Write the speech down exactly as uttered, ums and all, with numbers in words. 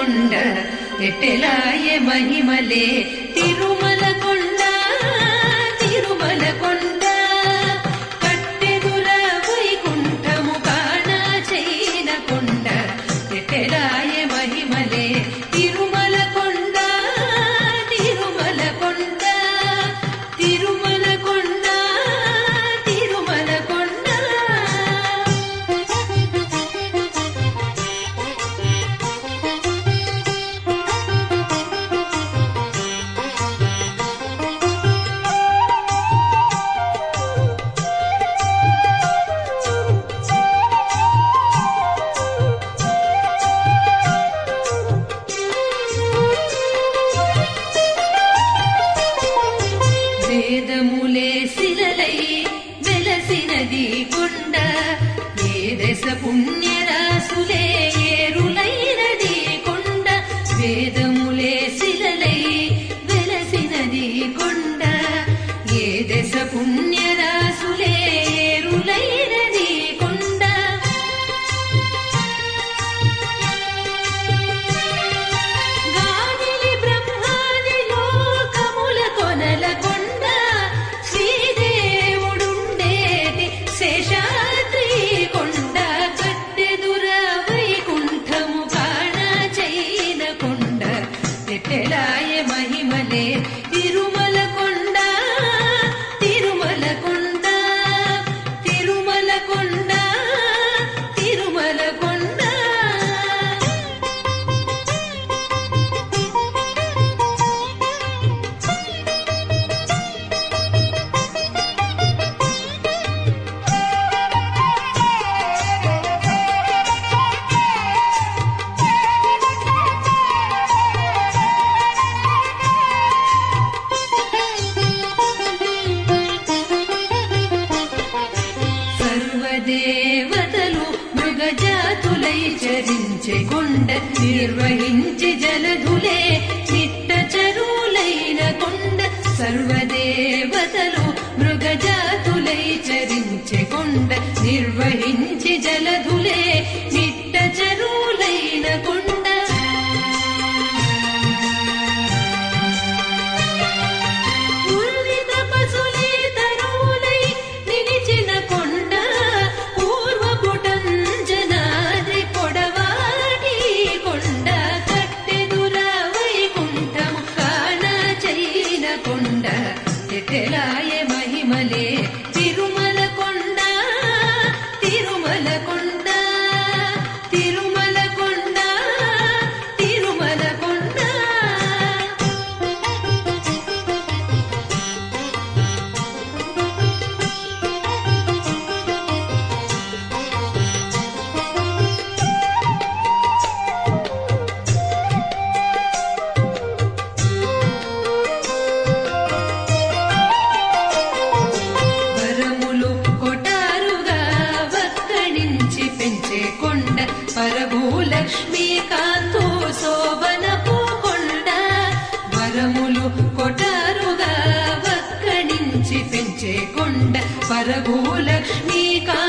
कोंड एट्टेलाये महिमले तिरुमल कोंड तिरुमल कोंड कट्टेदुल वैकुंठमु काण चैन कोंड एट्टेलाये महिमले तिरुमल कोंड तिरुमल कोंड तिरुमल कोंड तिरुमल कोंड वेदमुले सिललै वेलसिनदी कोंड वेदस पुण्यर सुले एरुलैरदी कोंड वेदमुले सिललै वेलसिनदी कोंड वेदस पुण्यर सुले एरुलैरदी कोंड गादिलि ब्रह्मादि लोकमुल कोनल एट्टेलाये महिमले तिरुमल कोंडा तिरुमल कोंडा तिरुमल कोंडा तिरुमल कोंडा देवतलु मृगजातुलै चरिंचे कोंड निर्वहिंचे जलधुले निट्टचरुलैन कोंड सर्वदेवतलु मृगजातुलै चरिंचे कोंड निर्वहिंचे जलधुले निट्टचरुलैन कोंड एट्टेलाये महिमले तिरुमल कोंड तिरुमल कोंड तिरुमल कोंड तिरुमल कोंड परभूलक्ष्मी कांतो शोभनपू कोंड वरमुलु कोटारुगा वक्कनिंचि पेंचे कोंड परभूलक्ष्मी का